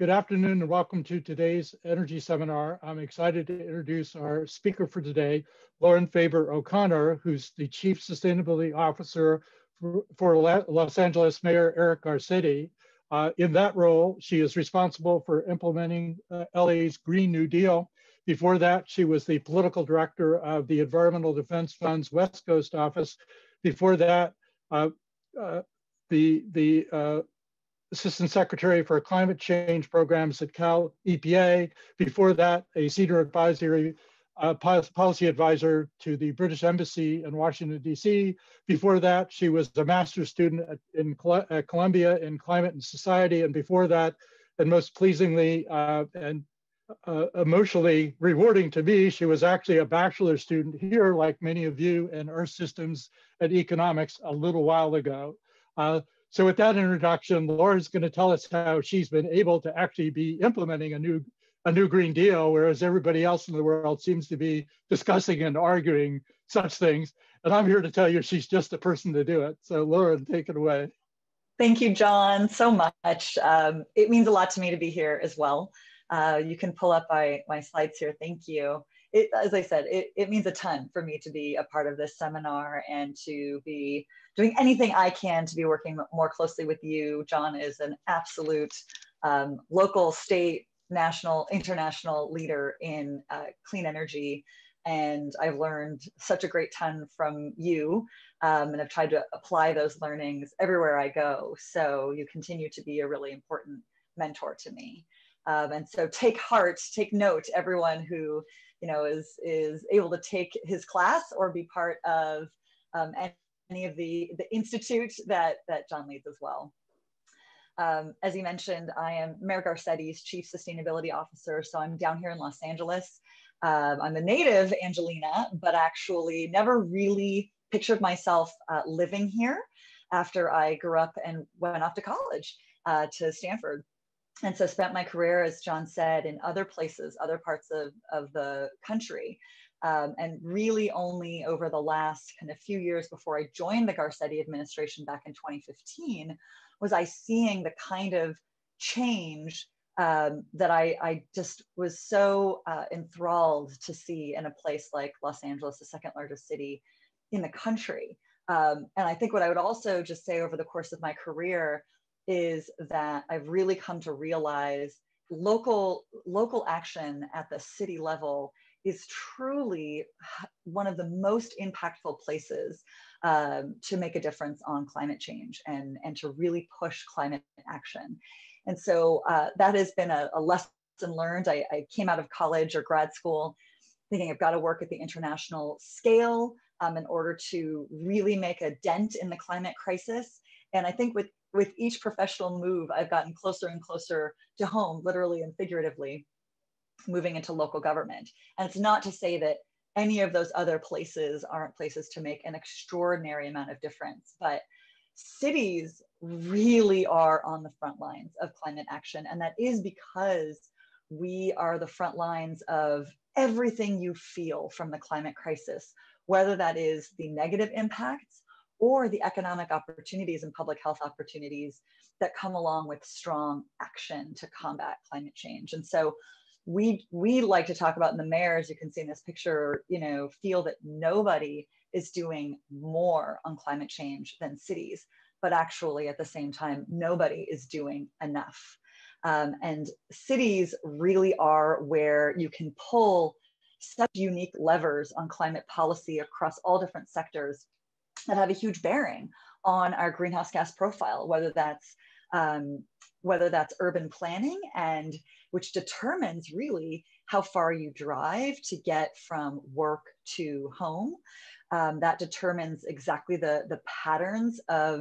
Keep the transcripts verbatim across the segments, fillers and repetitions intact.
Good afternoon and welcome to today's energy seminar. I'm excited to introduce our speaker for today, Lauren Faber O'Connor, who's the Chief Sustainability Officer for, for Los Angeles Mayor Eric Garcetti. Uh, in that role, she is responsible for implementing uh, L A's Green New Deal. Before that, she was the political director of the Environmental Defense Fund's West Coast office. Before that, uh, uh, the, the uh, Assistant Secretary for Climate Change Programs at Cal E P A. Before that, a senior advisory uh, policy advisor to the British Embassy in Washington, D C Before that, she was a master's student at, in, at Columbia in Climate and Society. And before that, and most pleasingly uh, and uh, emotionally rewarding to me, she was actually a bachelor's student here, like many of you, in Earth Systems and Economics a little while ago. Uh, So with that introduction, Lauren's going to tell us how she's been able to actually be implementing a new, a new Green Deal, whereas everybody else in the world seems to be discussing and arguing such things. And I'm here to tell you she's just the person to do it. So Lauren, take it away. Thank you, John, so much. Um, it means a lot to me to be here as well. Uh, you can pull up my, my slides here. Thank you. It, as I said, it, it means a ton for me to be a part of this seminar and to be doing anything I can to be working more closely with you. John is an absolute um, local, state, national, international leader in uh, clean energy. And I've learned such a great ton from you. Um, and I've tried to apply those learnings everywhere I go. So you continue to be a really important mentor to me. Um, and so take heart, take note, everyone who you know, is, is able to take his class or be part of um, any of the, the institute that, that John leads as well. Um, as he mentioned, I am Mayor Garcetti's Chief Sustainability Officer, so I'm down here in Los Angeles. Um, I'm a native Angelina, but actually never really pictured myself uh, living here after I grew up and went off to college uh, to Stanford. And so spent my career, as John said, in other places, other parts of, of the country. Um, and really only over the last kind of few years before I joined the Garcetti administration back in twenty fifteen, was I seeing the kind of change um, that I, I just was so uh, enthralled to see in a place like Los Angeles, the second largest city in the country. Um, and I think what I would also just say over the course of my career is that I've really come to realize local, local action at the city level is truly one of the most impactful places um, to make a difference on climate change and, and to really push climate action. And so uh, that has been a, a lesson learned. I, I came out of college or grad school thinking I've got to work at the international scale um, in order to really make a dent in the climate crisis. And I think with With each professional move, I've gotten closer and closer to home, literally and figuratively, moving into local government. And it's not to say that any of those other places aren't places to make an extraordinary amount of difference, but cities really are on the front lines of climate action. And that is because we are the front lines of everything you feel from the climate crisis, whether that is the negative impacts or the economic opportunities and public health opportunities that come along with strong action to combat climate change. And so we, we like to talk about in the mayor, as you can see in this picture, you know, feel that nobody is doing more on climate change than cities, but actually at the same time, nobody is doing enough. Um, and cities really are where you can pull such unique levers on climate policy across all different sectors that have a huge bearing on our greenhouse gas profile, whether that's um, whether that's urban planning, and which determines really how far you drive to get from work to home. Um, that determines exactly the, the patterns of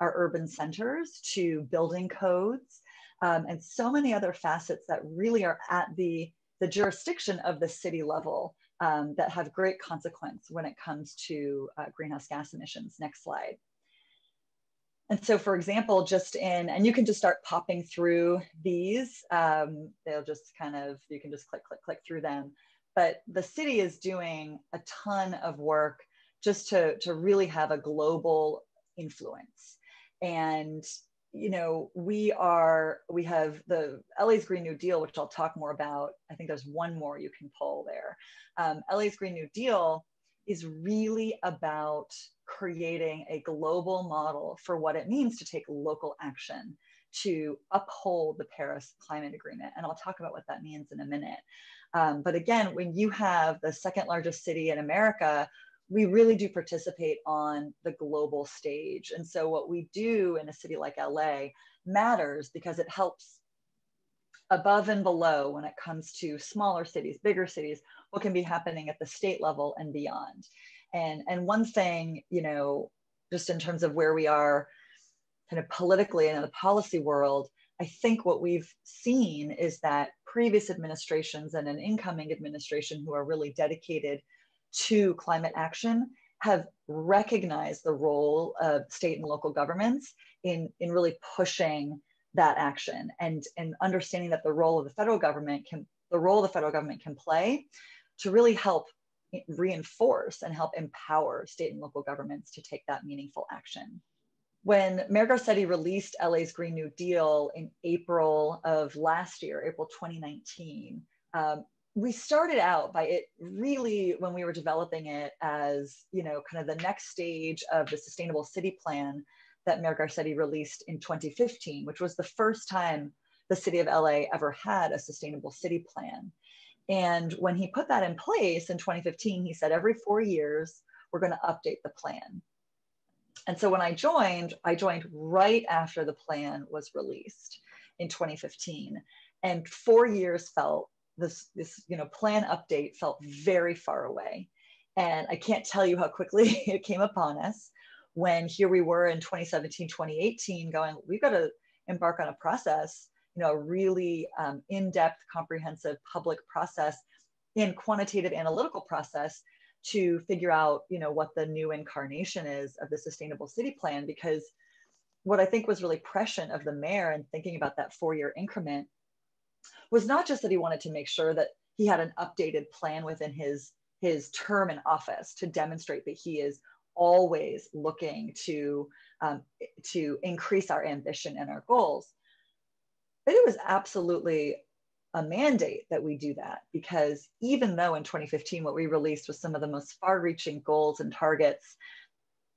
our urban centers to building codes um, and so many other facets that really are at the, the jurisdiction of the city level. Um, that have great consequence when it comes to uh, greenhouse gas emissions. Next slide. And so, for example, just in, and you can just start popping through these, um, they'll just kind of, you can just click, click, click through them. But the city is doing a ton of work just to, to really have a global influence. And you know, we are, we have the L A's Green New Deal, which I'll talk more about. I think there's one more you can pull there. Um, L A's Green New Deal is really about creating a global model for what it means to take local action to uphold the Paris Climate Agreement. And I'll talk about what that means in a minute. Um, but again, when you have the second largest city in America, we really do participate on the global stage. And so what we do in a city like L A matters because it helps above and below when it comes to smaller cities, bigger cities, what can be happening at the state level and beyond. And, and one thing, you know, just in terms of where we are kind of politically and in the policy world, I think what we've seen is that previous administrations and an incoming administration who are really dedicated to climate action have recognized the role of state and local governments in, in really pushing that action and, and understanding that the role of the federal government can, the role the federal government can play to really help reinforce and help empower state and local governments to take that meaningful action. When Mayor Garcetti released L A's Green New Deal in April of last year, April twenty nineteen, um, we started out by it really, when we were developing it as, you know, kind of the next stage of the Sustainable City Plan that Mayor Garcetti released in twenty fifteen, which was the first time the city of L A ever had a Sustainable City Plan. And when he put that in place in twenty fifteen, he said, every four years, we're going to update the plan. And so when I joined, I joined right after the plan was released in twenty fifteen. And four years felt This, this you know, plan update felt very far away. And I can't tell you how quickly it came upon us when here we were in twenty seventeen, twenty eighteen going, we've got to embark on a process, you know, a really um, in-depth, comprehensive public process and quantitative analytical process to figure out, you know, what the new incarnation is of the Sustainable City Plan. Because what I think was really prescient of the mayor and thinking about that four-year increment was not just that he wanted to make sure that he had an updated plan within his, his term in office to demonstrate that he is always looking to, um, to increase our ambition and our goals, but it was absolutely a mandate that we do that, because even though in twenty fifteen, what we released was some of the most far-reaching goals and targets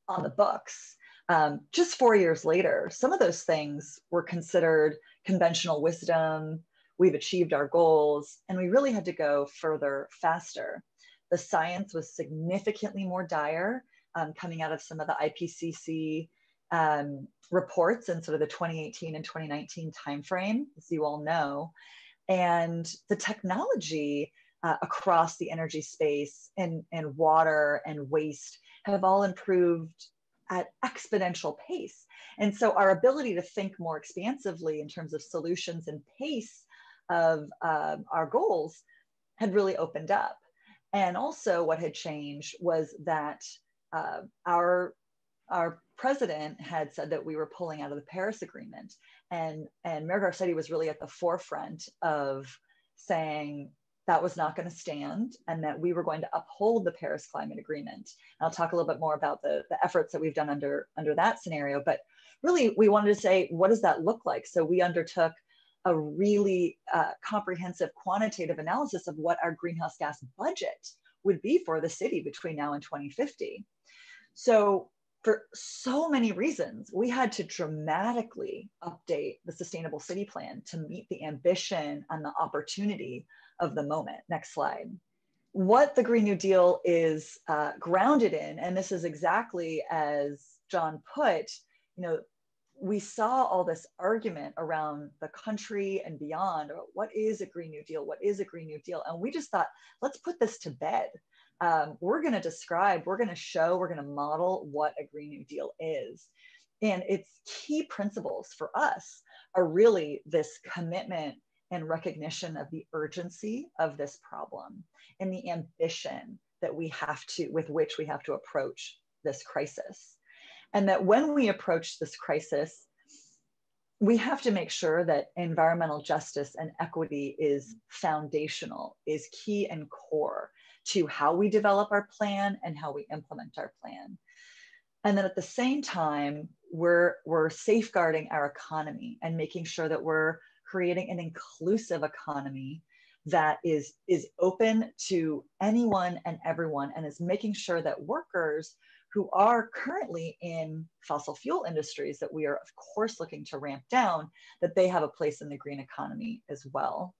on the books, um, just four years later, some of those things were considered conventional wisdom. We've achieved our goals, and we really had to go further, faster. The science was significantly more dire um, coming out of some of the I P C C um, reports in sort of the twenty eighteen and twenty nineteen timeframe, as you all know. And the technology uh, across the energy space and, and water and waste have all improved at exponential pace. And so our ability to think more expansively in terms of solutions and pace of uh, our goals had really opened up. And also what had changed was that uh, our, our president had said that we were pulling out of the Paris Agreement. And, and Mayor Garcetti was really at the forefront of saying that was not going to stand and that we were going to uphold the Paris Climate Agreement. And I'll talk a little bit more about the, the efforts that we've done under, under that scenario. But really, we wanted to say, what does that look like? So we undertook a really uh, comprehensive quantitative analysis of what our greenhouse gas budget would be for the city between now and twenty fifty. So for so many reasons, we had to dramatically update the Sustainable City Plan to meet the ambition and the opportunity of the moment. Next slide. What the Green New Deal is uh, grounded in, and this is exactly as John put, you know, we saw all this argument around the country and beyond, what is a Green New Deal? What is a Green New Deal? And we just thought, let's put this to bed. Um, we're going to describe, we're going to show, we're going to model what a Green New Deal is. And its key principles for us are really this commitment and recognition of the urgency of this problem and the ambition that we have to, with which we have to approach this crisis. And that when we approach this crisis, we have to make sure that environmental justice and equity is foundational, is key and core to how we develop our plan and how we implement our plan. And then at the same time, we're, we're safeguarding our economy and making sure that we're creating an inclusive economy that is, is open to anyone and everyone, and is making sure that workers who are currently in fossil fuel industries that we are of course looking to ramp down, that they have a place in the green economy as well.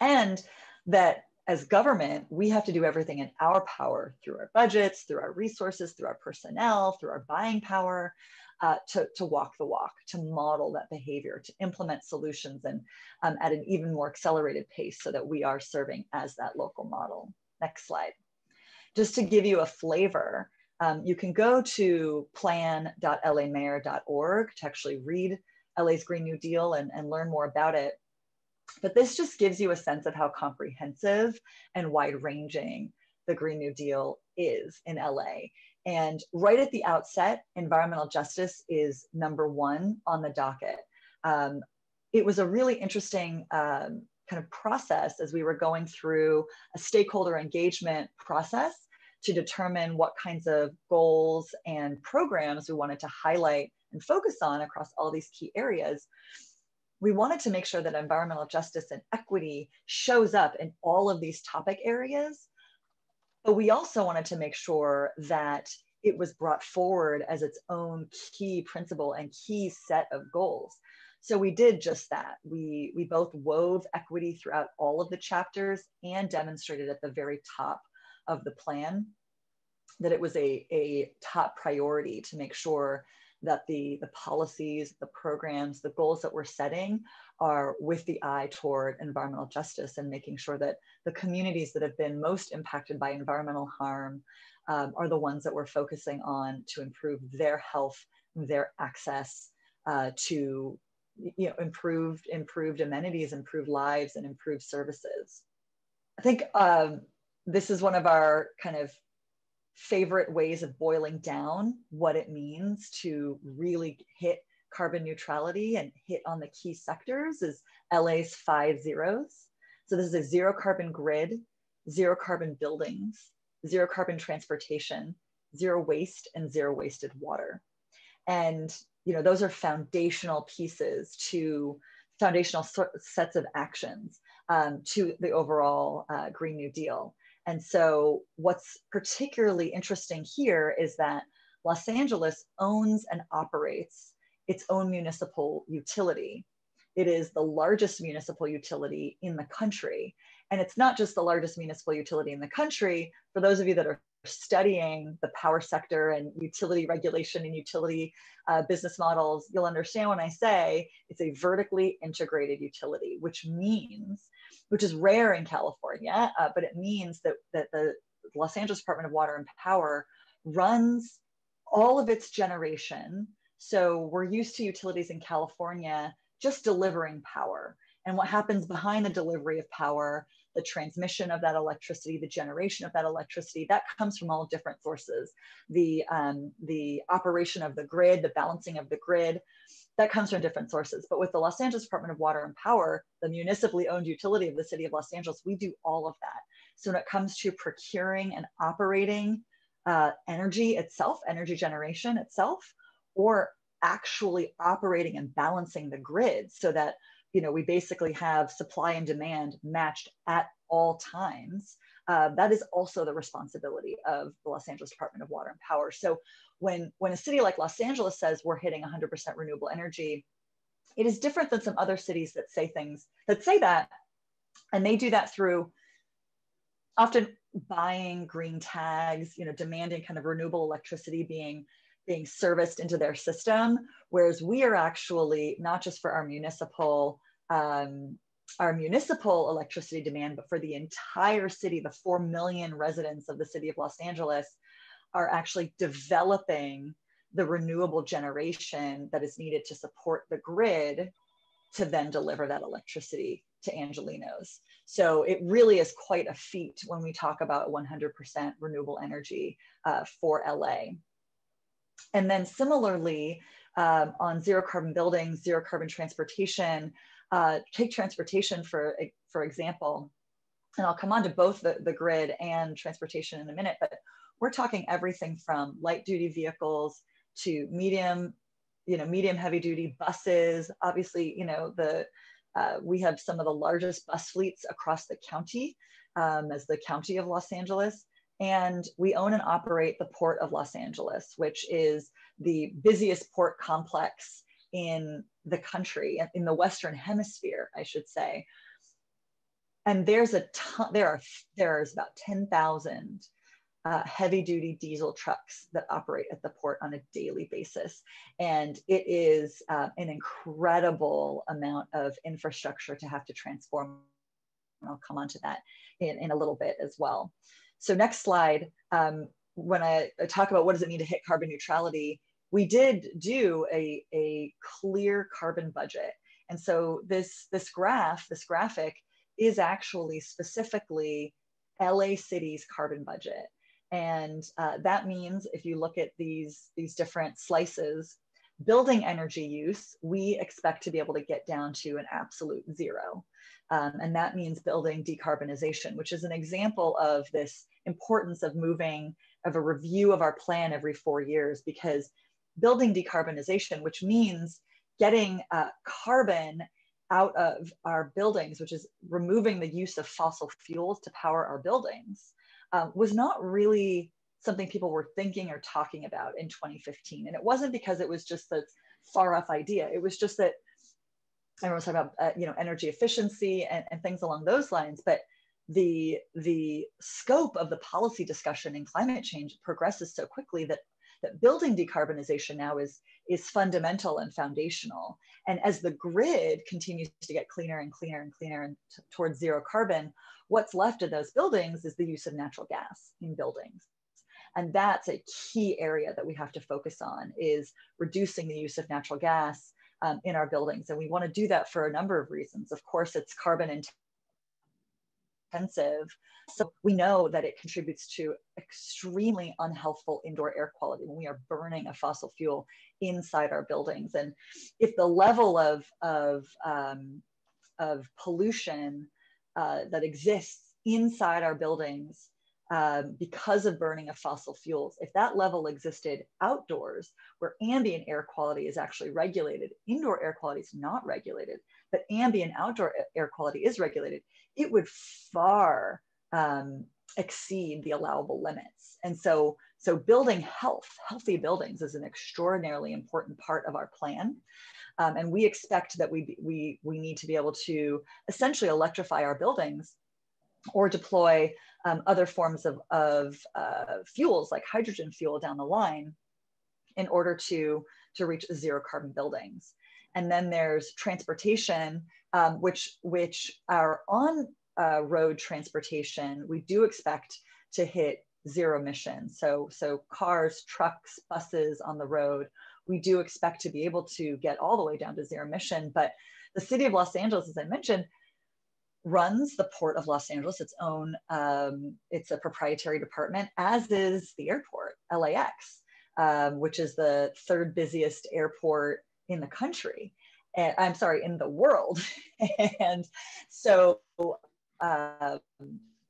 And that as government, we have to do everything in our power through our budgets, through our resources, through our personnel, through our buying power, uh, to, to walk the walk, to model that behavior, to implement solutions and um, at an even more accelerated pace so that we are serving as that local model. Next slide. Just to give you a flavor, um, you can go to plan dot L A mayor dot org to actually read L A's Green New Deal and, and learn more about it. But this just gives you a sense of how comprehensive and wide-ranging the Green New Deal is in L A. And right at the outset, environmental justice is number one on the docket. Um, it was a really interesting um, kind of process as we were going through a stakeholder engagement process to determine what kinds of goals and programs we wanted to highlight and focus on across all these key areas. We wanted to make sure that environmental justice and equity shows up in all of these topic areas, but we also wanted to make sure that it was brought forward as its own key principle and key set of goals. So we did just that. We, we both wove equity throughout all of the chapters and demonstrated at the very top of the plan that it was a, a top priority to make sure that the, the policies, the programs, the goals that we're setting are with the eye toward environmental justice and making sure that the communities that have been most impacted by environmental harm um, are the ones that we're focusing on to improve their health, their access uh, to you know, improved, improved amenities, improved lives, and improved services. I think um, this is one of our kind of favorite ways of boiling down what it means to really hit carbon neutrality and hit on the key sectors is L A's five zeros. So this is a zero carbon grid, zero carbon buildings, zero carbon transportation, zero waste, and zero wasted water. And you know, those are foundational pieces to foundational sets of actions um, to the overall uh, Green New Deal. And so what's particularly interesting here is that Los Angeles owns and operates its own municipal utility. It is the largest municipal utility in the country. And it's not just the largest municipal utility in the country. For those of you that are studying the power sector and utility regulation and utility uh, business models, you'll understand when I say it's a vertically integrated utility, which means, which is rare in California, uh, but it means that, that the Los Angeles Department of Water and Power runs all of its generation. So we're used to utilities in California just delivering power. And what happens behind the delivery of power, the transmission of that electricity, the generation of that electricity, that comes from all different sources. The, um, the operation of the grid, the balancing of the grid, that comes from different sources. But with the Los Angeles Department of Water and Power, the municipally owned utility of the city of Los Angeles, we do all of that. So when it comes to procuring and operating uh, energy itself, energy generation itself, or actually operating and balancing the grid so that you know, we basically have supply and demand matched at all times. Uh, that is also the responsibility of the Los Angeles Department of Water and Power. So when, when a city like Los Angeles says we're hitting one hundred percent renewable energy, it is different than some other cities that say things, that say that, and they do that through often buying green tags, you know, demanding kind of renewable electricity being being serviced into their system, whereas we are actually not just for our municipal um, our municipal electricity demand, but for the entire city. The four million residents of the city of Los Angeles are actually developing the renewable generation that is needed to support the grid to then deliver that electricity to Angelenos. So it really is quite a feat when we talk about one hundred percent renewable energy uh, for L A. And then similarly, um, on zero carbon buildings, zero carbon transportation, uh, take transportation for, for example, and I'll come on to both the, the grid and transportation in a minute, but we're talking everything from light duty vehicles to medium you know, medium heavy duty buses. Obviously, you know, the uh, we have some of the largest bus fleets across the county um, as the county of Los Angeles. And we own and operate the Port of Los Angeles, which is the busiest port complex in the country, in the Western Hemisphere, I should say. And there's a ton, there are there's about ten thousand uh, heavy-duty diesel trucks that operate at the port on a daily basis, and it is uh, an incredible amount of infrastructure to have to transform. And I'll come onto that in, in a little bit as well. So next slide. Um, when I, I talk about what does it mean to hit carbon neutrality, we did do a, a clear carbon budget, and so this this graph, this graphic. is actually specifically L A City's carbon budget. And uh, that means if you look at these, these different slices, building energy use, we expect to be able to get down to an absolute zero. Um, and that means building decarbonization, which is an example of this importance of moving, of a review of our plan every four years, because building decarbonization, which means getting uh, carbon out of our buildings, which is removing the use of fossil fuels to power our buildings, um, was not really something people were thinking or talking about in twenty fifteen. And it wasn't because it was just this far off idea. It was just that everyone was talking about uh, you know, energy efficiency and, and things along those lines, but the, the scope of the policy discussion in climate change progresses so quickly that that building decarbonization now is, is fundamental and foundational. And as the grid continues to get cleaner and cleaner and cleaner and towards zero carbon, what's left of those buildings is the use of natural gas in buildings. And that's a key area that we have to focus on, is reducing the use of natural gas um, in our buildings. And we want to do that for a number of reasons. Of course, it's carbon intensive. Intensive. So we know that it contributes to extremely unhealthful indoor air quality when we are burning a fossil fuel inside our buildings. And if the level of, of, um, of pollution uh, that exists inside our buildings um, because of burning of fossil fuels, if that level existed outdoors where ambient air quality is actually regulated, indoor air quality is not regulated, but ambient outdoor air quality is regulated, it would far um, exceed the allowable limits. And so, so building health, healthy buildings is an extraordinarily important part of our plan. Um, and we expect that we, we, we need to be able to essentially electrify our buildings or deploy um, other forms of, of uh, fuels like hydrogen fuel down the line in order to, to reach zero carbon buildings. And then there's transportation, um, which, which our on-road uh, transportation, we do expect to hit zero emissions. So, so cars, trucks, buses on the road, we do expect to be able to get all the way down to zero emission. But the city of Los Angeles, as I mentioned, runs the Port of Los Angeles, its own, um, it's a proprietary department, as is the airport, L A X, um, which is the third busiest airport in the country, and I'm sorry, in the world. And so, uh,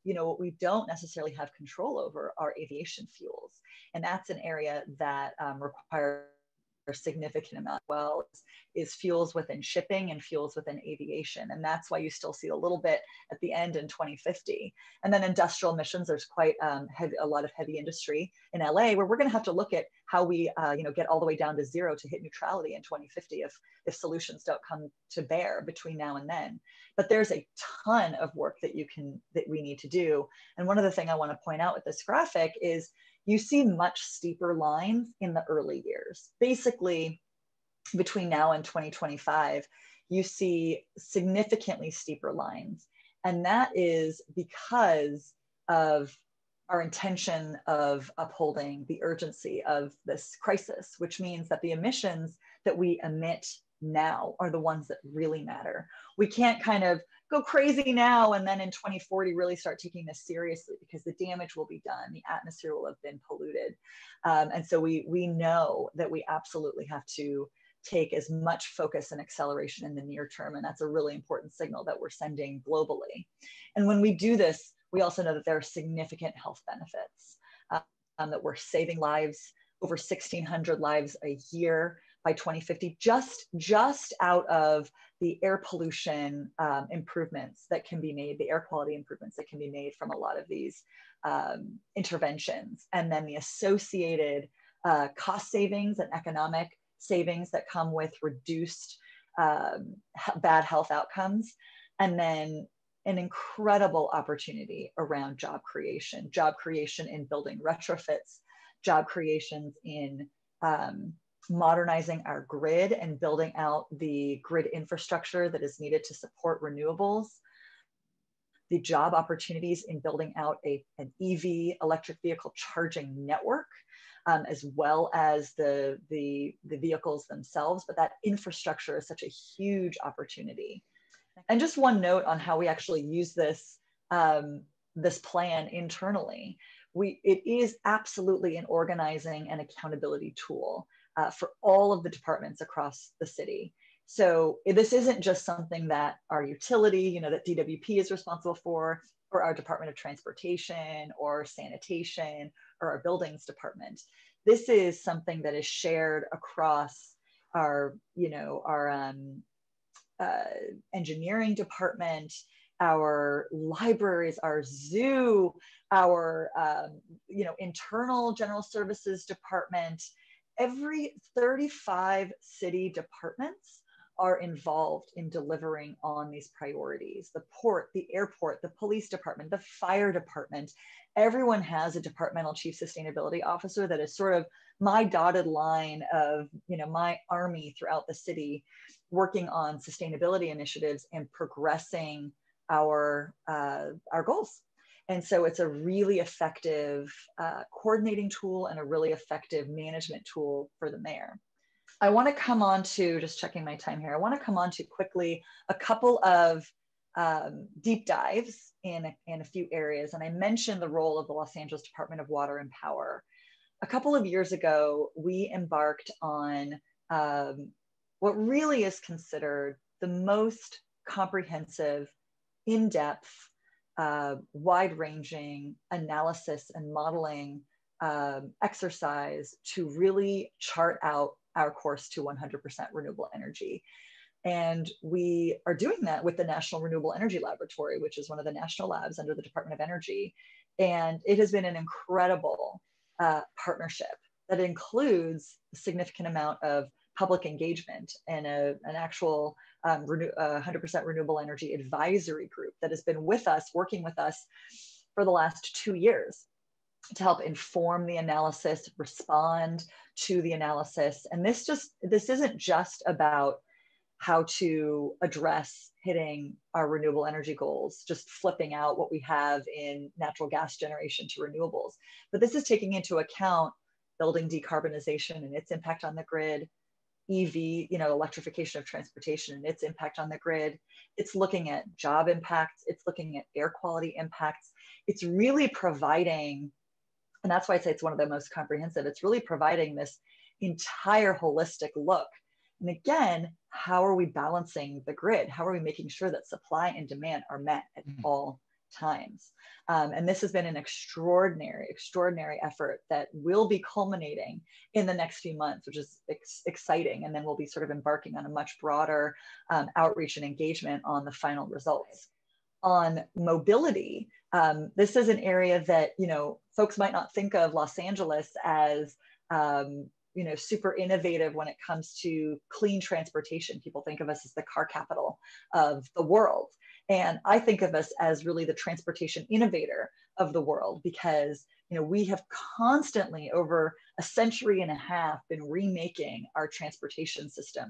you know, we don't necessarily have control over our aviation fuels. And that's an area that um, requires a significant amount, well, is fuels within shipping and fuels within aviation. And that's why you still see a little bit at the end in twenty fifty. And then industrial emissions, there's quite um, heavy, a lot of heavy industry in L A where we're going to have to look at how we uh, you know, get all the way down to zero to hit neutrality in twenty fifty if, if solutions don't come to bear between now and then. But there's a ton of work that you can, that we need to do. And one other thing I want to point out with this graphic is you see much steeper lines in the early years. Basically, between now and twenty twenty-five, you see significantly steeper lines. And that is because of our intention of upholding the urgency of this crisis, which means that the emissions that we emit now are the ones that really matter. We can't kind of go crazy now and then in twenty forty really start taking this seriously, because the damage will be done, the atmosphere will have been polluted. Um, and so we, we know that we absolutely have to take as much focus and acceleration in the near term. And that's a really important signal that we're sending globally. And when we do this, we also know that there are significant health benefits, um, that we're saving lives, over sixteen hundred lives a year. by twenty fifty, just, just out of the air pollution um, improvements that can be made, the air quality improvements that can be made from a lot of these um, interventions, and then the associated uh, cost savings and economic savings that come with reduced um, bad health outcomes, and then an incredible opportunity around job creation, job creation in building retrofits, job creations in um, modernizing our grid and building out the grid infrastructure that is needed to support renewables, the job opportunities in building out a, an E V, electric vehicle charging network, um, as well as the, the, the vehicles themselves. But that infrastructure is such a huge opportunity. And just one note on how we actually use this, um, this plan internally. We, it is absolutely an organizing and accountability tool uh, for all of the departments across the city. So this isn't just something that our utility, you know, that D W P is responsible for, or our Department of Transportation or Sanitation or our Buildings Department. This is something that is shared across our, you know, our, um, Uh, engineering department, our libraries, our zoo, our um, you know, internal general services department. Every thirty-five city departments are involved in delivering on these priorities. The port, the airport, the police department, the fire department. Everyone has a departmental chief sustainability officer that is sort of my dotted line of, you know, my army throughout the city, working on sustainability initiatives and progressing our, uh, our goals. And so it's a really effective uh, coordinating tool and a really effective management tool for the mayor. I wanna come on to, just checking my time here, I wanna come on to quickly a couple of um, deep dives in, in a few areas. And I mentioned the role of the Los Angeles Department of Water and Power. A couple of years ago, we embarked on um, what really is considered the most comprehensive, in-depth, uh, wide-ranging analysis and modeling um, exercise to really chart out our course to one hundred percent renewable energy. And we are doing that with the National Renewable Energy Laboratory, which is one of the national labs under the Department of Energy. And it has been an incredible Uh, partnership that includes a significant amount of public engagement and a, an actual um, renew, uh, one hundred percent renewable energy advisory group that has been with us, working with us for the last two years to help inform the analysis, respond to the analysis. And this just, this isn't just about how to address hitting our renewable energy goals, just flipping out what we have in natural gas generation to renewables. But this is taking into account building decarbonization and its impact on the grid, E V, you know, electrification of transportation and its impact on the grid. It's looking at job impacts, it's looking at air quality impacts. It's really providing, and that's why I say it's one of the most comprehensive, it's really providing this entire holistic look. And again, how are we balancing the grid? How are we making sure that supply and demand are met at all times? Um, and this has been an extraordinary, extraordinary effort that will be culminating in the next few months, which is ex exciting. And then we'll be sort of embarking on a much broader um, outreach and engagement on the final results. On mobility, um, this is an area that, you know, folks might not think of Los Angeles as, um, you know, super innovative when it comes to clean transportation. People think of us as the car capital of the world. And I think of us as really the transportation innovator of the world, because, you know, we have constantly over a century and a half been remaking our transportation system,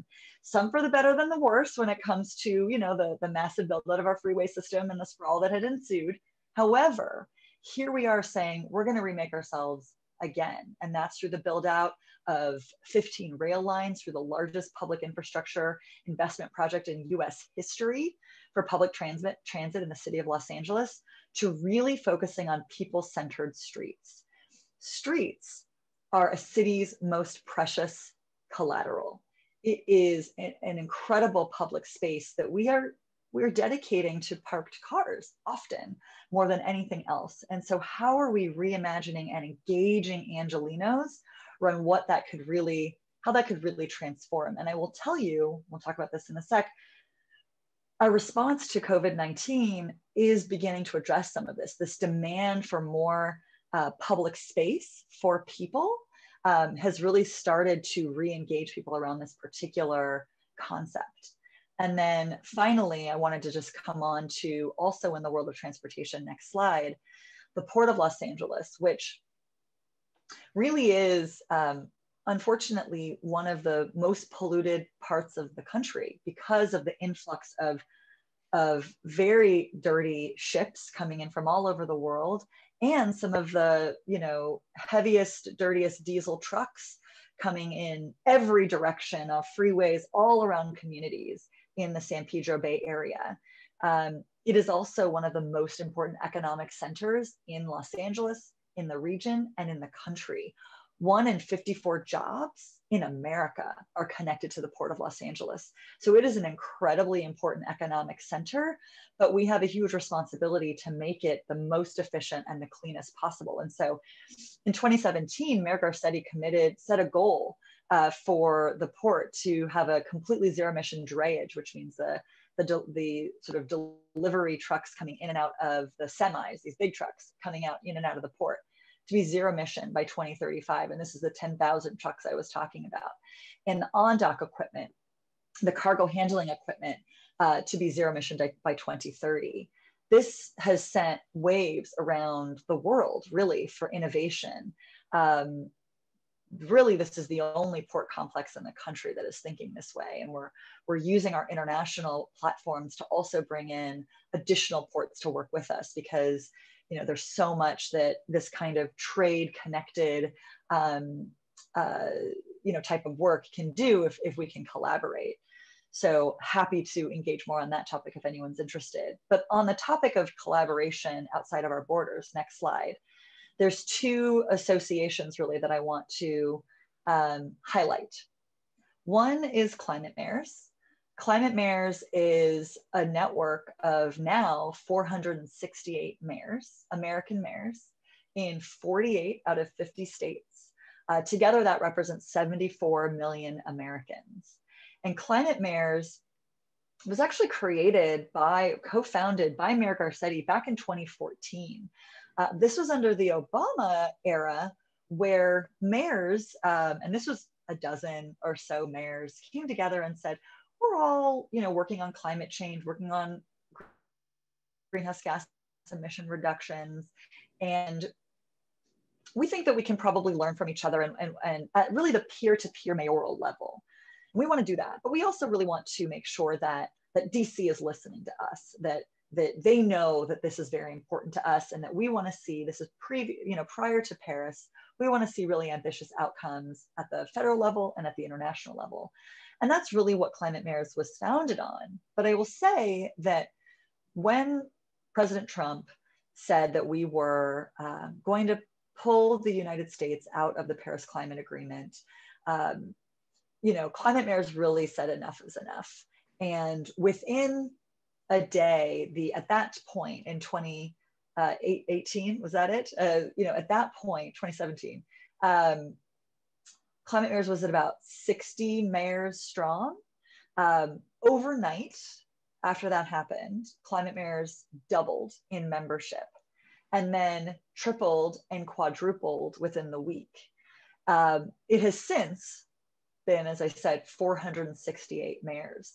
some for the better than the worse when it comes to, you know, the, the massive build out of our freeway system and the sprawl that had ensued. However, here we are saying we're going to remake ourselves again. And that's through the build out of fifteen rail lines, through the largest public infrastructure investment project in U S history for public transit, transit in the city of Los Angeles, to really focusing on people-centered streets. Streets are a city's most precious collateral. It is an incredible public space that we are we're dedicating to parked cars often more than anything else. And so how are we reimagining and engaging Angelenos around what that could really how that could really transform. And I will tell you, we'll talk about this in a sec, our response to COVID nineteen is beginning to address some of this, this demand for more uh, public space for people um, has really started to re-engage people around this particular concept. And then finally, I wanted to just come on to also in the world of transportation, next slide, the Port of Los Angeles, which really is, um, unfortunately, one of the most polluted parts of the country because of the influx of, of very dirty ships coming in from all over the world and some of the, you know, heaviest, dirtiest diesel trucks coming in every direction of freeways all around communities in the San Pedro Bay area. Um, it is also one of the most important economic centers in Los Angeles, in the region, and in the country. One in fifty-four jobs in America are connected to the Port of Los Angeles. So it is an incredibly important economic center, but we have a huge responsibility to make it the most efficient and the cleanest possible. And so in twenty seventeen, Mayor Garcetti committed, set a goal uh, for the port to have a completely zero emission drayage, which means the, the, the sort of delivery trucks coming in and out of the semis, these big trucks coming out in and out of the port, to be zero emission by twenty thirty-five. And this is the ten thousand trucks I was talking about. And the on-dock equipment, the cargo handling equipment uh, to be zero emission by twenty thirty. This has sent waves around the world, really, for innovation. Um, really, this is the only port complex in the country that is thinking this way. And we're, we're using our international platforms to also bring in additional ports to work with us because you know, there's so much that this kind of trade connected, um, uh, you know, type of work can do if, if we can collaborate. So happy to engage more on that topic if anyone's interested. But on the topic of collaboration outside of our borders, next slide, there's two associations really that I want to um, highlight. One is Climate Mayors. Climate Mayors is a network of now four hundred sixty-eight mayors, American mayors, in forty-eight out of fifty states. Uh, together, that represents seventy-four million Americans. And Climate Mayors was actually created by, co-founded by Mayor Garcetti back in twenty fourteen. Uh, this was under the Obama era where mayors, um, and this was a dozen or so mayors, came together and said, we're all, you know, working on climate change, working on greenhouse gas emission reductions. And we think that we can probably learn from each other and, and, and at really the peer-to-peer mayoral level. We want to do that, but we also really want to make sure that, that D C is listening to us, that, that they know that this is very important to us and that we want to see, this is pre, you know, prior to Paris, we want to see really ambitious outcomes at the federal level and at the international level. And that's really what Climate Mayors was founded on. But I will say that when President Trump said that we were uh, going to pull the United States out of the Paris Climate Agreement, um, you know, Climate Mayors really said enough is enough. And within a day, the at that point in twenty eighteen, was that it? Uh, you know, at that point, twenty seventeen, um, Climate Mayors was at about sixty mayors strong. Um, overnight, after that happened, Climate Mayors doubled in membership and then tripled and quadrupled within the week. Um, it has since been, as I said, four hundred sixty-eight mayors.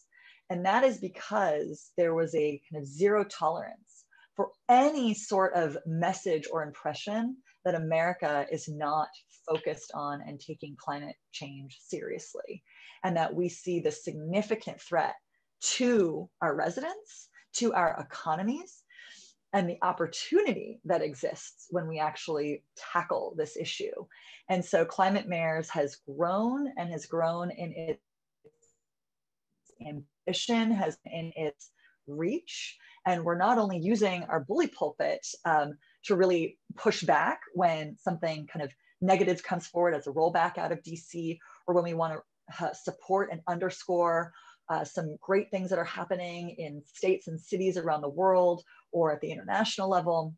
And that is because there was a kind of zero tolerance for any sort of message or impression that America is not focused on and taking climate change seriously, and that we see the significant threat to our residents, to our economies, and the opportunity that exists when we actually tackle this issue. And so Climate Mayors has grown and has grown in its ambition, has in its reach, and we're not only using our bully pulpit um, to really push back when something kind of negative comes forward as a rollback out of D C, or when we want to uh, support and underscore uh, some great things that are happening in states and cities around the world or at the international level,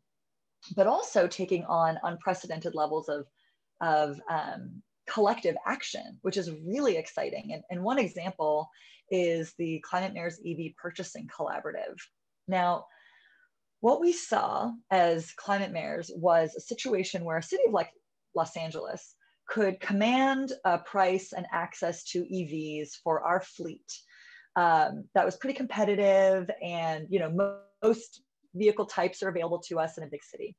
but also taking on unprecedented levels of, of um, collective action, which is really exciting. And, and one example is the Climate Mayors E V Purchasing Collaborative. Now, what we saw as Climate Mayors was a situation where a city like Los Angeles could command a price and access to E Vs for our fleet. Um, that was pretty competitive, and you know, most vehicle types are available to us in a big city.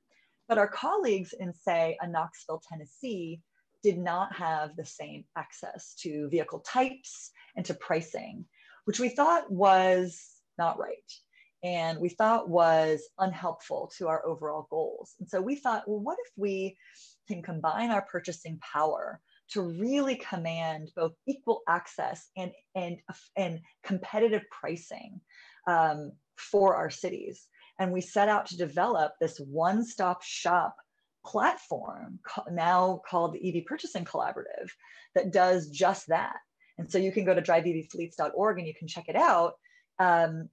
But our colleagues in, say, a Knoxville, Tennessee, did not have the same access to vehicle types and to pricing, which we thought was not right. And we thought was unhelpful to our overall goals. And so we thought, well, what if we can combine our purchasing power to really command both equal access and, and, and competitive pricing um, for our cities? And we set out to develop this one-stop shop platform, now called the E V Purchasing Collaborative, that does just that. And so you can go to drive E V fleets dot org and you can check it out. Um,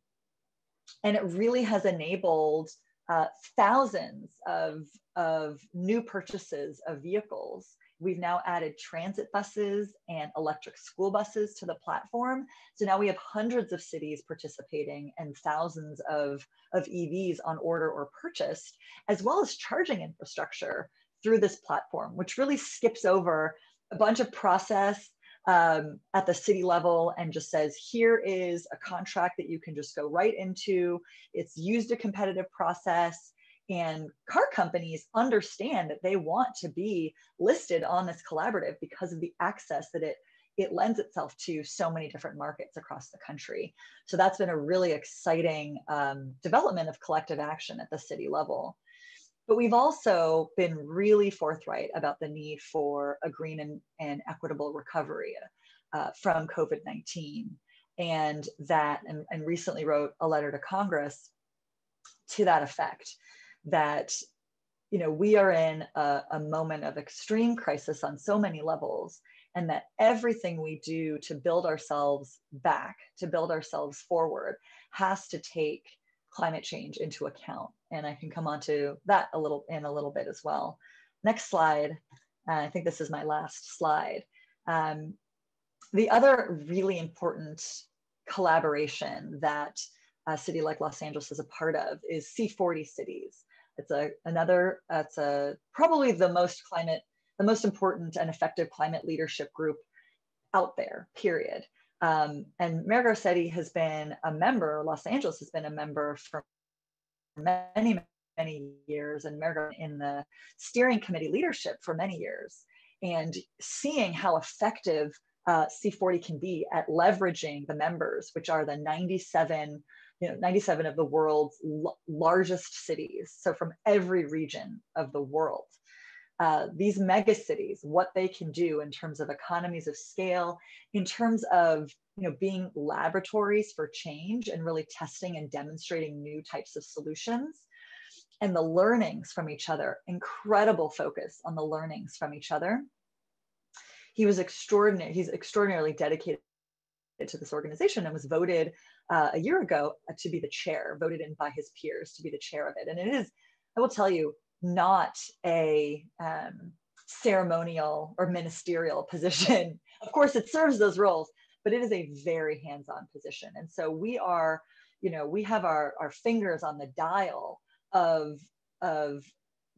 and it really has enabled uh, thousands of, of new purchases of vehicles. We've now added transit buses and electric school buses to the platform. So now we have hundreds of cities participating and thousands of, of E Vs on order or purchased, as well as charging infrastructure through this platform, which really skips over a bunch of process um, at the city level and just says, here is a contract that you can just go right into. It's used a competitive process. And car companies understand that they want to be listed on this collaborative because of the access that it, it lends itself to so many different markets across the country. So that's been a really exciting um, development of collective action at the city level. But we've also been really forthright about the need for a green and, and equitable recovery uh, from COVID nineteen. And that, and, and recently wrote a letter to Congress to that effect. That, you know, we are in a, a moment of extreme crisis on so many levels, and that everything we do to build ourselves back, to build ourselves forward, has to take climate change into account. And I can come on to that a little in a little bit as well. Next slide. Uh, I think this is my last slide. Um, the other really important collaboration that a city like Los Angeles is a part of is C forty Cities. It's a, another, it's a, probably the most climate, the most important and effective climate leadership group out there, period. Um, and Mayor Garcetti has been a member, Los Angeles has been a member for many, many years, and Mayor in the steering committee leadership for many years. And seeing how effective uh, C forty can be at leveraging the members, which are the ninety-seven you know, ninety-seven of the world's largest cities. So from every region of the world, uh, these mega cities, what they can do in terms of economies of scale, in terms of, you know, being laboratories for change and really testing and demonstrating new types of solutions, and the learnings from each other, incredible focus on the learnings from each other. He was extraordinary. He's extraordinarily dedicated to this organization and was voted Uh, a year ago uh, to be the chair, voted in by his peers to be the chair of it. And it is, I will tell you, not a um, ceremonial or ministerial position. Of course, it serves those roles, but it is a very hands-on position. And so we are, you know, we have our, our fingers on the dial of, of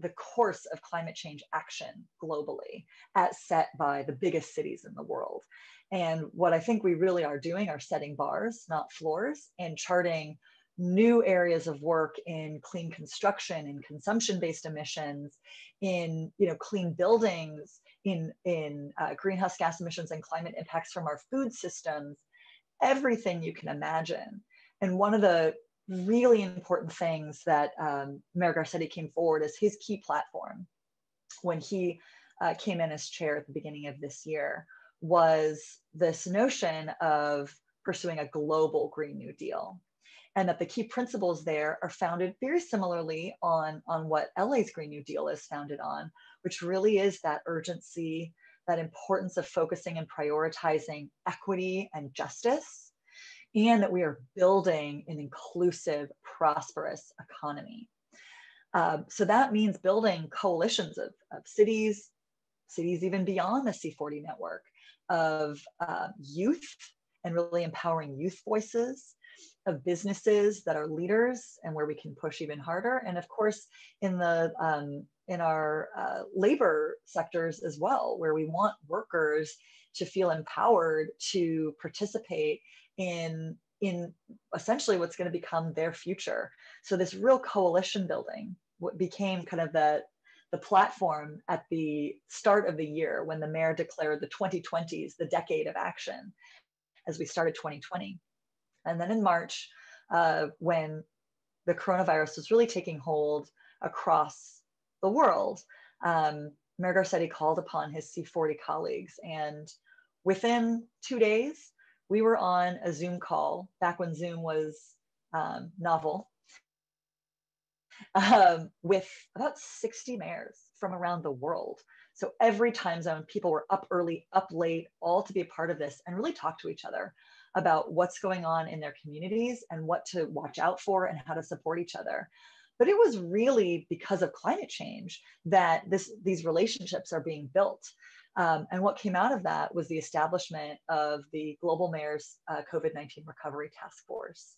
the course of climate change action globally as set by the biggest cities in the world. And what I think we really are doing are setting bars, not floors, and charting new areas of work in clean construction, in consumption-based emissions, in you know clean buildings, in, in uh, greenhouse gas emissions and climate impacts from our food systems, everything you can imagine. And one of the really important things that um, Mayor Garcetti came forward is his key platform when he uh, came in as chair at the beginning of this year, was this notion of pursuing a global Green New Deal, and that the key principles there are founded very similarly on, on what L A's Green New Deal is founded on, which really is that urgency, that importance of focusing and prioritizing equity and justice, and that we are building an inclusive, prosperous economy. Uh, so that means building coalitions of, of cities, cities even beyond the C forty network of uh, youth and really empowering youth voices, of businesses that are leaders and where we can push even harder. And of course, in the um, in our uh, labor sectors as well, where we want workers to feel empowered to participate in, in essentially what's going to become their future. So this real coalition building became kind of the, the platform at the start of the year when the mayor declared the twenty twenties, the decade of action, as we started twenty twenty. And then in March, uh, when the coronavirus was really taking hold across the world, um, Mayor Garcetti called upon his C forty colleagues. And within two days, we were on a Zoom call back when Zoom was um, novel um, with about sixty mayors from around the world. So every time zone, people were up early, up late, all to be a part of this and really talk to each other about what's going on in their communities and what to watch out for and how to support each other. But it was really because of climate change that this, these relationships are being built. Um, and what came out of that was the establishment of the Global Mayors uh, COVID nineteen Recovery Task Force.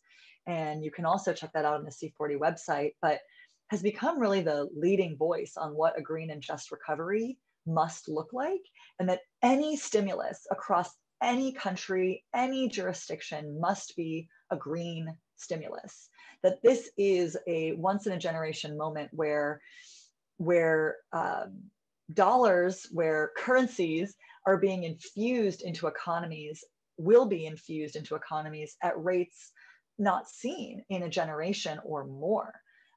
And you can also check that out on the C forty website, but has become really the leading voice on what a green and just recovery must look like. And that any stimulus across any country, any jurisdiction must be a green stimulus. That this is a once in a generation moment where, where um, dollars, where currencies are being infused into economies, will be infused into economies at rates not seen in a generation or more,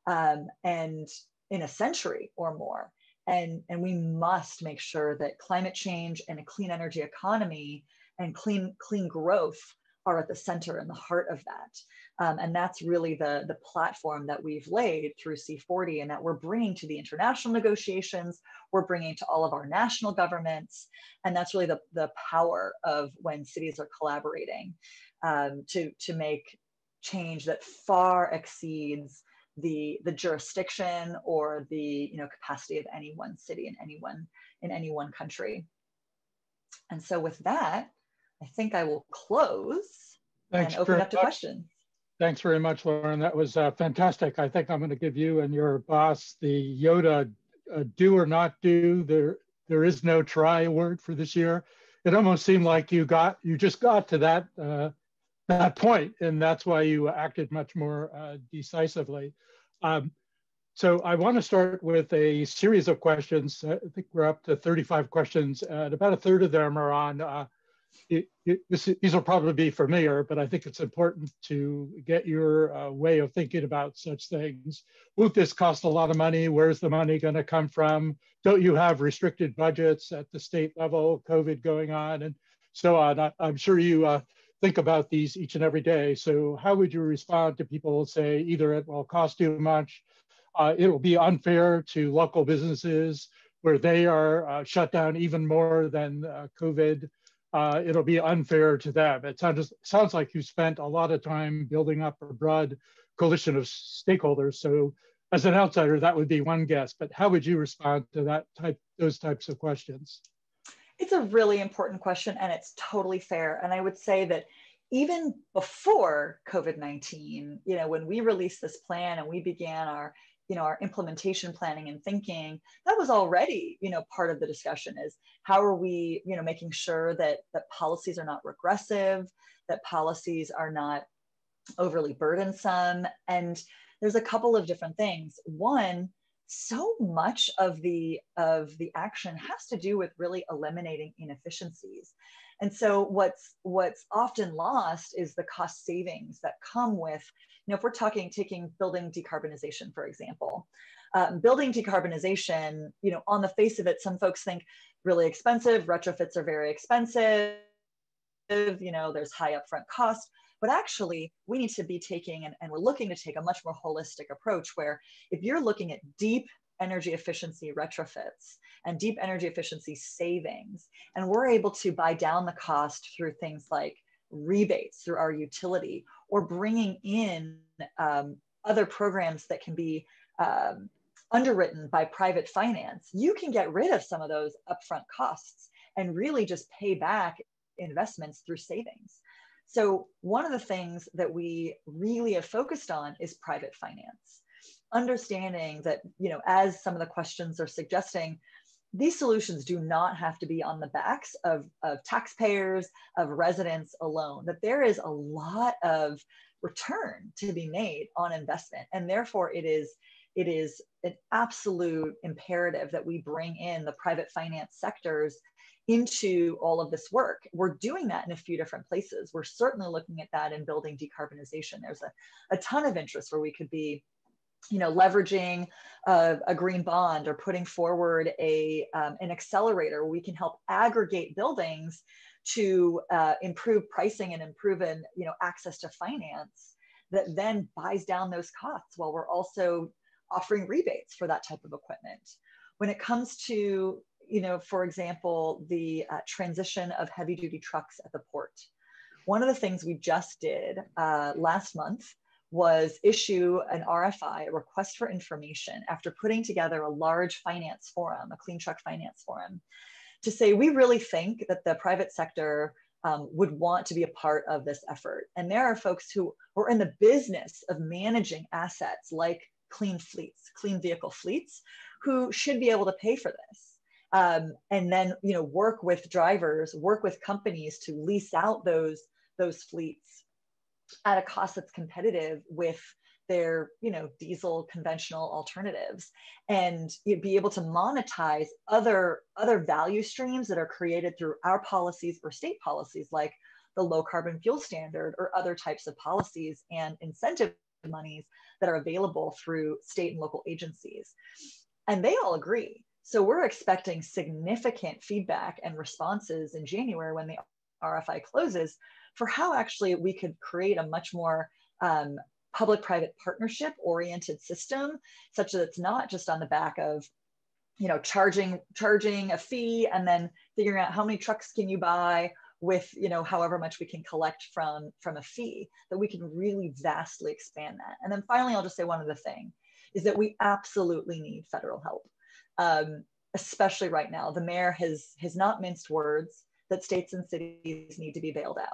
um, and in a century or more. And, and we must make sure that climate change and a clean energy economy and clean, clean growth are at the center and the heart of that. Um, and that's really the, the platform that we've laid through C forty and that we're bringing to the international negotiations, we're bringing to all of our national governments. And that's really the, the power of when cities are collaborating um, to, to make change that far exceeds the, the jurisdiction or the you know, capacity of any one city in any one, in any one country. And so with that, I think I will close Thanks and open up to much. questions. Thanks very much, Lauren. That was uh, fantastic. I think I'm going to give you and your boss the Yoda uh, do or not do. There, there is no try word for this year. It almost seemed like you got, you just got to that uh, that point, and that's why you acted much more uh, decisively. Um, so I want to start with a series of questions. I think we're up to thirty-five questions, and about a third of them are on uh, It, it, this, these will probably be familiar, but I think it's important to get your uh, way of thinking about such things. Won't this cost a lot of money? Where's the money going to come from? Don't you have restricted budgets at the state level, COVID going on, and so on? I, I'm sure you uh, think about these each and every day. So how would you respond to people who say either it will cost too much, uh, it will be unfair to local businesses where they are uh, shut down even more than uh, COVID? Uh, it'll be unfair to them. It sounds, sounds like you spent a lot of time building up a broad coalition of stakeholders. So as an outsider, that would be one guess, but how would you respond to that type, those types of questions? It's a really important question and it's totally fair. And I would say that even before COVID nineteen, you know, when we released this plan and we began our you know, our implementation planning and thinking, that was already, you know, part of the discussion is how are we, you know, making sure that, that policies are not regressive, that policies are not overly burdensome. And there's a couple of different things. One, so much of the, of the action has to do with really eliminating inefficiencies. And so what's, what's often lost is the cost savings that come with, you know, if we're talking, taking building decarbonization, for example, um, building decarbonization, you know, on the face of it, some folks think really expensive, retrofits are very expensive, you know, there's high upfront cost, but actually we need to be taking, and, and we're looking to take a much more holistic approach where if you're looking at deep energy efficiency retrofits and deep energy efficiency savings. And we're able to buy down the cost through things like rebates through our utility or bringing in um, other programs that can be um, underwritten by private finance, you can get rid of some of those upfront costs and really just pay back investments through savings. So one of the things that we really have focused on is private finance, understanding that, you know, as some of the questions are suggesting, these solutions do not have to be on the backs of, of taxpayers, of residents alone, that there is a lot of return to be made on investment. And therefore it is, it is an absolute imperative that we bring in the private finance sectors into all of this work. We're doing that in a few different places. We're certainly looking at that in building decarbonization. There's a, a ton of interest where we could be, you know, leveraging a, a green bond or putting forward a, um, an accelerator where we can help aggregate buildings to uh, improve pricing and improve, in, you know, access to finance that then buys down those costs while we're also offering rebates for that type of equipment. When it comes to, you know, for example, the uh, transition of heavy duty trucks at the port. One of the things we just did uh, last month was issue an R F I, a request for information, after putting together a large finance forum, a clean truck finance forum, to say, we really think that the private sector um, would want to be a part of this effort. And there are folks who are in the business of managing assets like clean fleets, clean vehicle fleets, who should be able to pay for this. Um, and then, you know, work with drivers, work with companies to lease out those, those fleets at a cost that's competitive with their, you know, diesel conventional alternatives, and you'd be able to monetize other, other value streams that are created through our policies or state policies, like the low carbon fuel standard or other types of policies and incentive monies that are available through state and local agencies. And they all agree. So we're expecting significant feedback and responses in January when the R F I closes for how actually we could create a much more um, public-private partnership oriented system, such that it's not just on the back of, you know, charging, charging a fee and then figuring out how many trucks can you buy with, you know, however much we can collect from, from a fee, that we can really vastly expand that. And then finally, I'll just say one other thing, is that we absolutely need federal help. Um, especially right now, the mayor has, has not minced words that states and cities need to be bailed out,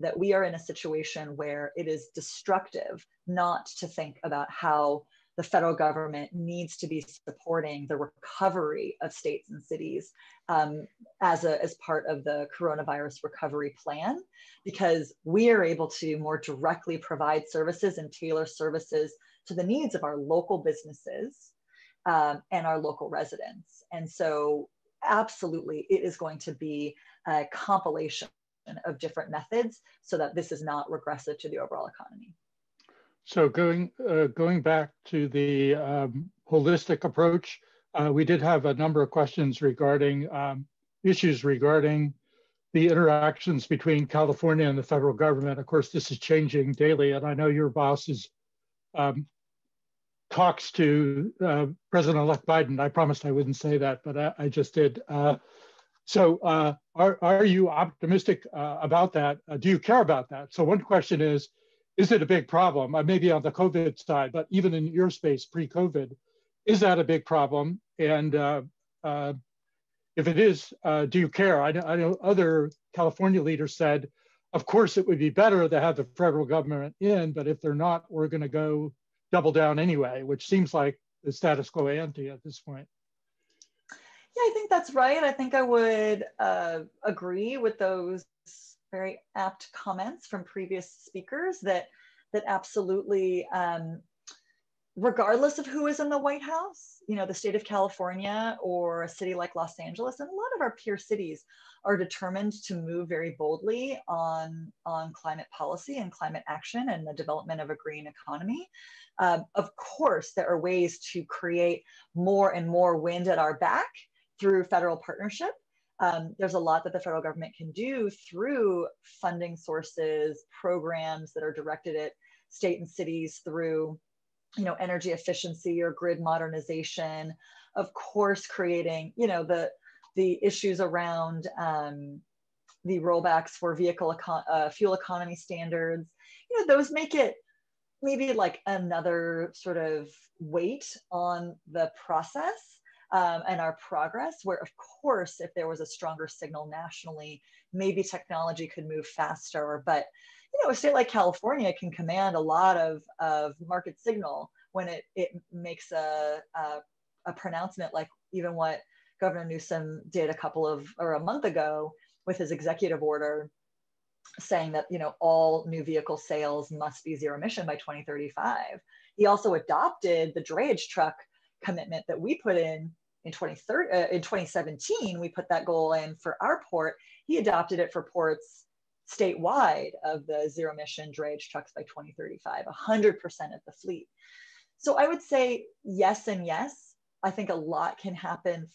that we are in a situation where it is destructive not to think about how the federal government needs to be supporting the recovery of states and cities um, as, a, as part of the coronavirus recovery plan, because we are able to more directly provide services and tailor services to the needs of our local businesses Um, and our local residents. And so absolutely, it is going to be a compilation of different methods so that this is not regressive to the overall economy. So going, uh, going back to the um, holistic approach, uh, we did have a number of questions regarding um, issues regarding the interactions between California and the federal government. Of course, this is changing daily, and I know your boss is um, talks to uh, President-elect Biden. I promised I wouldn't say that, but I, I just did. Uh, so uh, are, are you optimistic uh, about that? Uh, do you care about that? So one question is, is it a big problem? Uh, maybe on the COVID side, but even in your space pre-COVID, is that a big problem? And uh, uh, if it is, uh, do you care? I, I know other California leaders said, of course, it would be better to have the federal government in, but if they're not, we're going to go double down anyway, which seems like the status quo ante at this point. Yeah, I think that's right. I think I would uh, agree with those very apt comments from previous speakers that, that absolutely, um, regardless of who is in the White House, you know, the state of California or a city like Los Angeles, and a lot of our peer cities are determined to move very boldly on, on climate policy and climate action and the development of a green economy. Um, of course, there are ways to create more and more wind at our back through federal partnership. Um, there's a lot that the federal government can do through funding sources, programs that are directed at state and cities through, you know, energy efficiency or grid modernization, of course, creating, you know, the, the issues around um, the rollbacks for vehicle econ uh, fuel economy standards. You know, those make it maybe like another sort of weight on the process um, and our progress, where of course, if there was a stronger signal nationally, maybe technology could move faster. But you know, a state like California can command a lot of, of market signal when it, it makes a, a, a pronouncement like even what Governor Newsom did a couple of, or a month ago with his executive order, saying that, you know, all new vehicle sales must be zero emission by twenty thirty-five. He also adopted the drayage truck commitment that we put in in, twenty thirty, uh, in twenty seventeen. We put that goal in for our port. He adopted it for ports statewide of the zero emission drayage trucks by twenty thirty-five, one hundred percent of the fleet. So I would say yes and yes. I think a lot can happen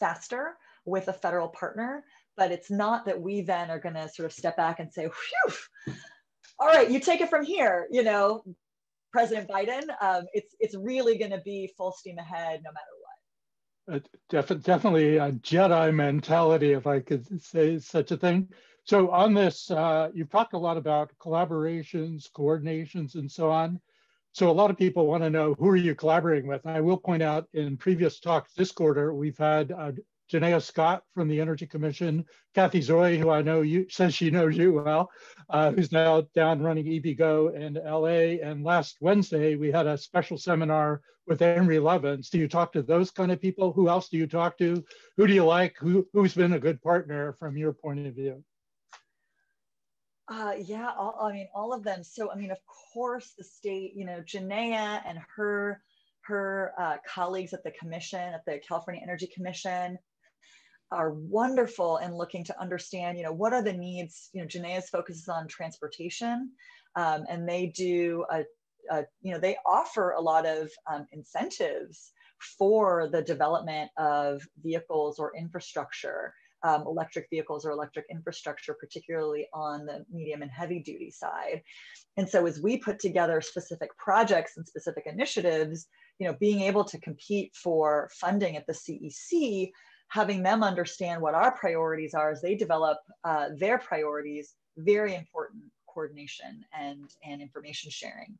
faster with a federal partner, but it's not that we then are going to sort of step back and say, whew, all right, you take it from here, you know, President Biden. Um, it's it's really going to be full steam ahead no matter what. Uh, def definitely a Jedi mentality, if I could say such a thing. So on this, uh, you've talked a lot about collaborations, coordinations, and so on. So a lot of people want to know, who are you collaborating with? And I will point out in previous talks this quarter, we've had uh, Janaea Scott from the Energy Commission, Kathy Zoy, who I know you, says she knows you well, uh, who's now down running EVgo in L A. And last Wednesday, we had a special seminar with Henry Levins. Do you talk to those kind of people? Who else do you talk to? Who do you like? Who, who's been a good partner from your point of view? Uh, yeah, all, I mean, all of them. So, I mean, of course, the state, you know, Janaea and her, her uh, colleagues at the commission, at the California Energy Commission, are wonderful in looking to understand, you know, what are the needs. You know, Janaea's focuses on transportation, um, and they do, a, a, you know, they offer a lot of um, incentives for the development of vehicles or infrastructure, um, electric vehicles or electric infrastructure, particularly on the medium and heavy duty side. And so as we put together specific projects and specific initiatives, you know, being able to compete for funding at the C E C, having them understand what our priorities are as they develop uh, their priorities, very important coordination and, and information sharing.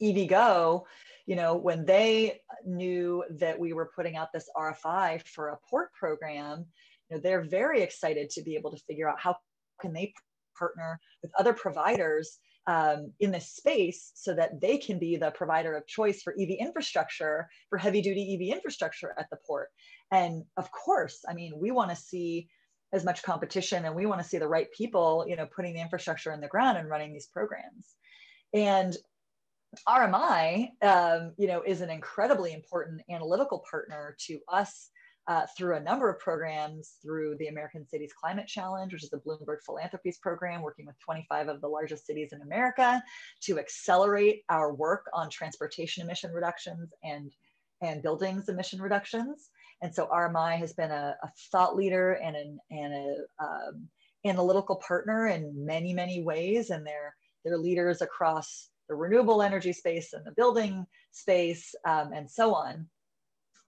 EVgo, you know, when they knew that we were putting out this R F I for a port program, you know, they're very excited to be able to figure out how can they partner with other providers um, in this space so that they can be the provider of choice for E V infrastructure, for heavy duty E V infrastructure at the port. And of course, I mean, we want to see as much competition, and we want to see the right people, you know, putting the infrastructure in the ground and running these programs. And R M I, um, you know, is an incredibly important analytical partner to us uh, through a number of programs, through the American Cities Climate Challenge, which is the Bloomberg Philanthropies program, working with twenty-five of the largest cities in America to accelerate our work on transportation emission reductions and, and buildings emission reductions. And so R M I has been a, a thought leader and an and a, um, analytical partner in many, many ways. And they're, they're leaders across the renewable energy space and the building space um, and so on.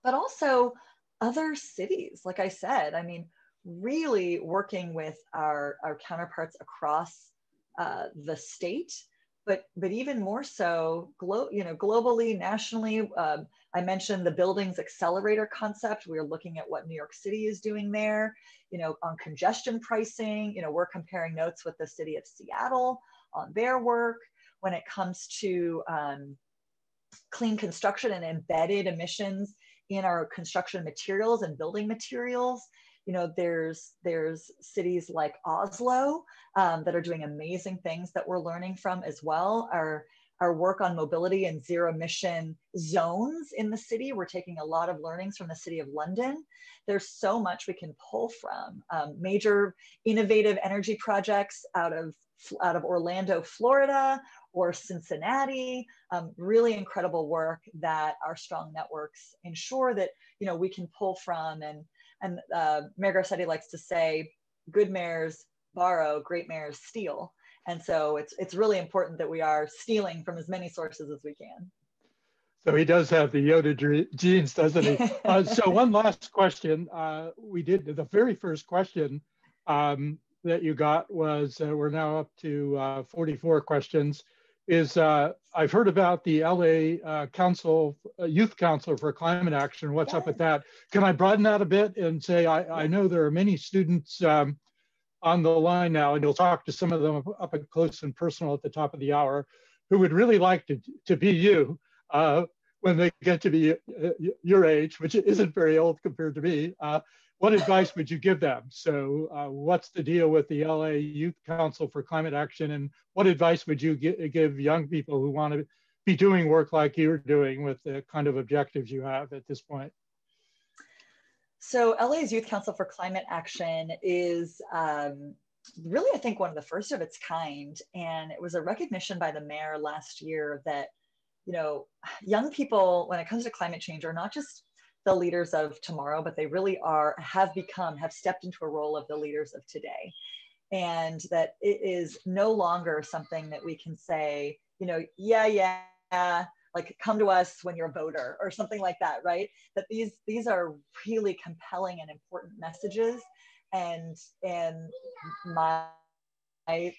But also other cities, like I said, I mean, really working with our, our counterparts across uh, the state, but, but even more so, glo you know, globally, nationally. Um, I mentioned the buildings accelerator concept. We're looking at what New York City is doing there, you know, on congestion pricing. You know, we're comparing notes with the city of Seattle on their work. When it comes to um, clean construction and embedded emissions in our construction materials and building materials, you know, there's, there's cities like Oslo um, that are doing amazing things that we're learning from as well. Our, Our work on mobility and zero emission zones in the city. We're taking a lot of learnings from the City of London. There's so much we can pull from. Um, major innovative energy projects out of, out of Orlando, Florida, or Cincinnati. Um, really incredible work that our strong networks ensure that, you know, we can pull from. And, and uh, Mayor Garcetti likes to say, good mayors borrow, great mayors steal. And so it's, it's really important that we are stealing from as many sources as we can. So he does have the Yoda genes, doesn't he? uh, so one last question. Uh, we did, the very first question um, that you got was, uh, we're now up to uh, forty-four questions. is uh, I've heard about the L A uh, Council, uh, Youth Council for Climate Action. What's yes. up with that? Can I broaden that a bit and say, I, I know there are many students um, on the line now, and you'll talk to some of them up and close and personal at the top of the hour, who would really like to, to be you uh, when they get to be uh, your age, which isn't very old compared to me. Uh, what advice would you give them? So uh, what's the deal with the L A Youth Council for Climate Action, and what advice would you gi give young people who want to be doing work like you're doing with the kind of objectives you have at this point? So L A's Youth Council for Climate Action is um, really, I think, one of the first of its kind. And it was a recognition by the mayor last year that, you know, young people, when it comes to climate change, are not just the leaders of tomorrow, but they really are, have become, have stepped into a role of the leaders of today. And that it is no longer something that we can say, you know, yeah, yeah, yeah. like come to us when you're a voter or something like that, right? That these these are really compelling and important messages. And, and my,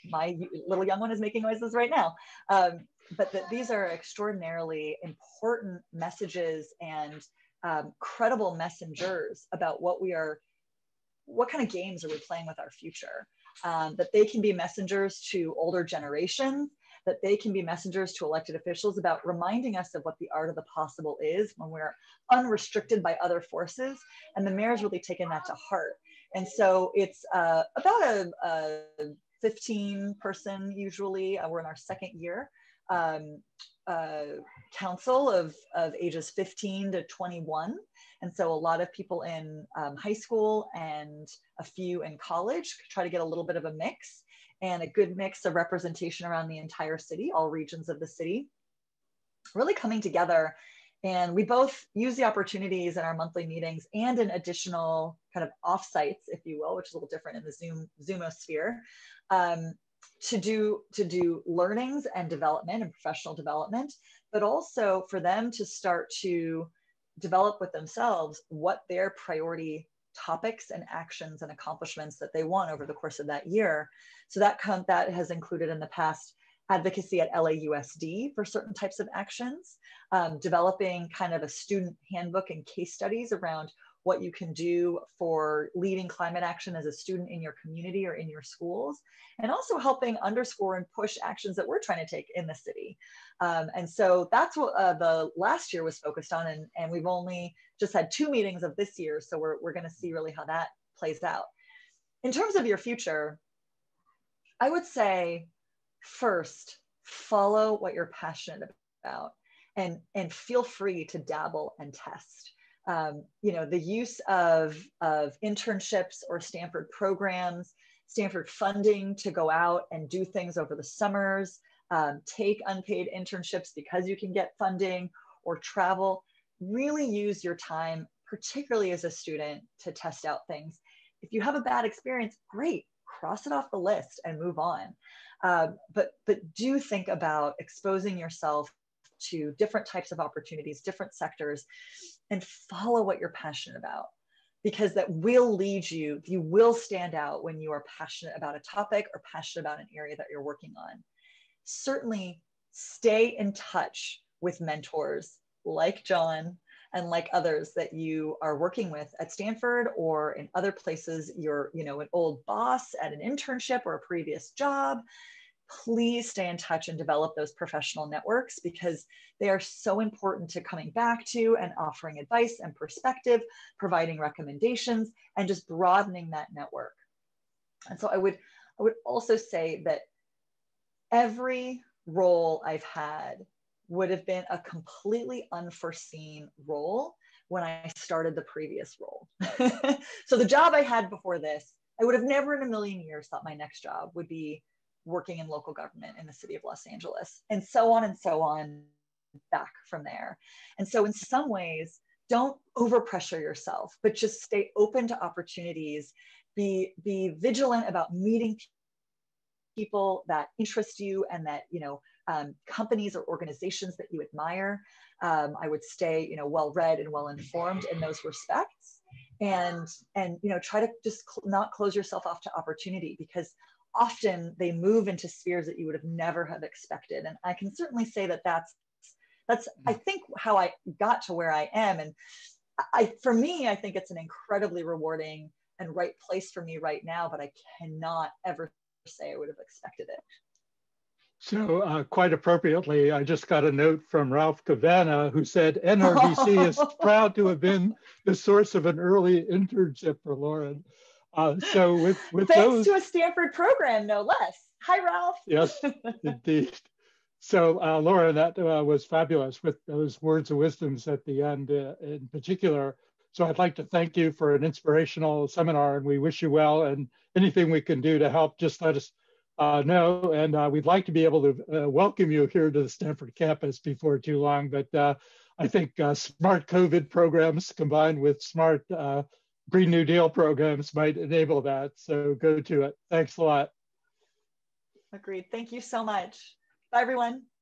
my little young one is making noises right now. Um, but that these are extraordinarily important messages and um, credible messengers about what we are, what kind of games are we playing with our future? Um, that they can be messengers to older generations, that they can be messengers to elected officials about reminding us of what the art of the possible is when we're unrestricted by other forces. And the mayor's really taken that to heart. And so it's uh, about a, a fifteen person usually, uh, we're in our second year, um, uh, council of, of ages fifteen to twenty-one. And so a lot of people in um, high school and a few in college try to get a little bit of a mix, and a good mix of representation around the entire city, all regions of the city, really coming together. And we both use the opportunities in our monthly meetings and in additional kind of offsites, if you will, which is a little different in the Zoom, Zoomosphere, um, to do, to do learnings and development and professional development, but also for them to start to develop with themselves what their priority topics and actions and accomplishments that they want over the course of that year. So that, com that has included in the past advocacy at L A U S D for certain types of actions, um, developing kind of a student handbook and case studies around what you can do for leading climate action as a student in your community or in your schools, and also helping underscore and push actions that we're trying to take in the city. Um, and so that's what uh, the last year was focused on, and, and we've only just had two meetings of this year, so we're, we're gonna see really how that plays out. In terms of your future, I would say, first, follow what you're passionate about, and, and feel free to dabble and test. Um, you know, the use of, of internships or Stanford programs, Stanford funding to go out and do things over the summers, um, take unpaid internships because you can get funding, or travel. Really use your time, particularly as a student, to test out things. If you have a bad experience, great, cross it off the list and move on. Uh, but, but do think about exposing yourself to different types of opportunities, different sectors, and follow what you're passionate about, because that will lead you, you will stand out when you are passionate about a topic or passionate about an area that you're working on. Certainly stay in touch with mentors like John and like others that you are working with at Stanford or in other places, you're, you know, an old boss at an internship or a previous job. Please stay in touch and develop those professional networks, because they are so important to coming back to and offering advice and perspective, providing recommendations, and just broadening that network. And so I would, I would also say that every role I've had would have been a completely unforeseen role when I started the previous role. So the job I had before this, I would have never in a million years thought my next job would be working in local government in the city of Los Angeles, and so on and so on back from there. And so in some ways, don't overpressure yourself, but just stay open to opportunities. Be, be vigilant about meeting people that interest you and that, you know, um, companies or organizations that you admire. Um, I would stay, you know, well-read and well-informed in those respects. And, and, you know, try to just cl- not close yourself off to opportunity, because often they move into spheres that you would have never have expected. And I can certainly say that that's, that's I think, how I got to where I am. And I, for me, I think it's an incredibly rewarding and right place for me right now, but I cannot ever say I would have expected it. So uh, quite appropriately, I just got a note from Ralph Cavana, who said, N R D C is proud to have been the source of an early internship for Lauren. Uh, so with, with Thanks those, to a Stanford program, no less. Hi, Ralph. Yes, indeed. So uh, Lauren, that uh, was fabulous with those words of wisdoms at the end uh, in particular. So I'd like to thank you for an inspirational seminar, and we wish you well, and anything we can do to help, just let us Uh, no, and uh, we'd like to be able to uh, welcome you here to the Stanford campus before too long, but uh, I think uh, smart COVID programs combined with smart uh, Green New Deal programs might enable that, so go to it. Thanks a lot. Agreed. Thank you so much. Bye, everyone.